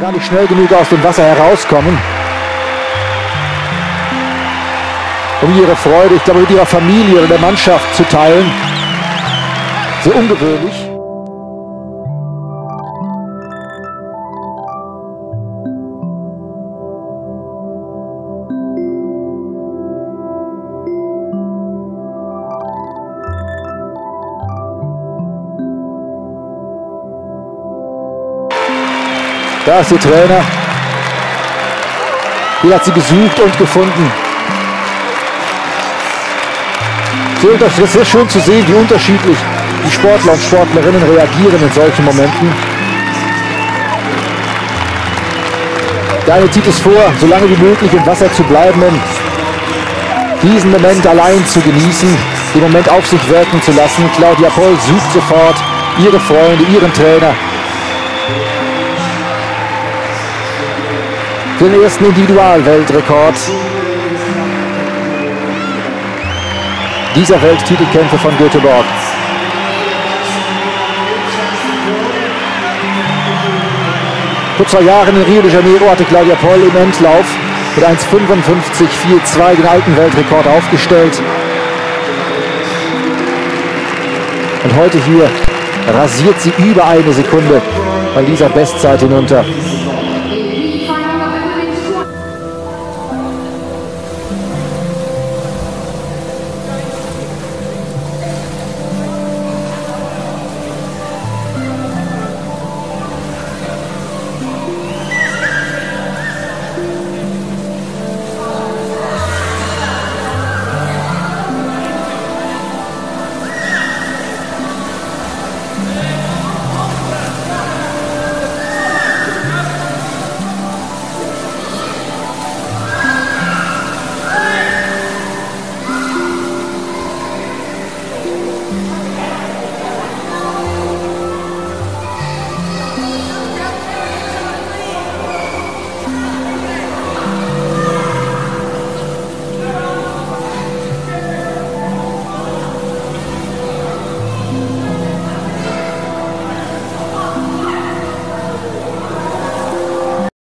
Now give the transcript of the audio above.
Kann gar nicht schnell genug aus dem Wasser herauskommen. Um ihre Freude, ich glaube, mit ihrer Familie oder der Mannschaft zu teilen. Sehr ungewöhnlich. Da ist der Trainer. Hier hat sie gesucht und gefunden. Es ist sehr schön zu sehen, wie unterschiedlich die Sportler und Sportlerinnen reagieren in solchen Momenten. Der eine zieht es vor, so lange wie möglich im Wasser zu bleiben, um diesen Moment allein zu genießen, den Moment auf sich wirken zu lassen. Claudia Poll sucht sofort ihre Freunde, ihren Trainer. Den ersten Individualweltrekord dieser Welttitelkämpfe von Göteborg. Vor 2 Jahren in Rio de Janeiro hatte Claudia Poll im Endlauf mit 1,55,42 den alten Weltrekord aufgestellt. Und heute hier rasiert sie über 1 Sekunde bei dieser Bestzeit hinunter.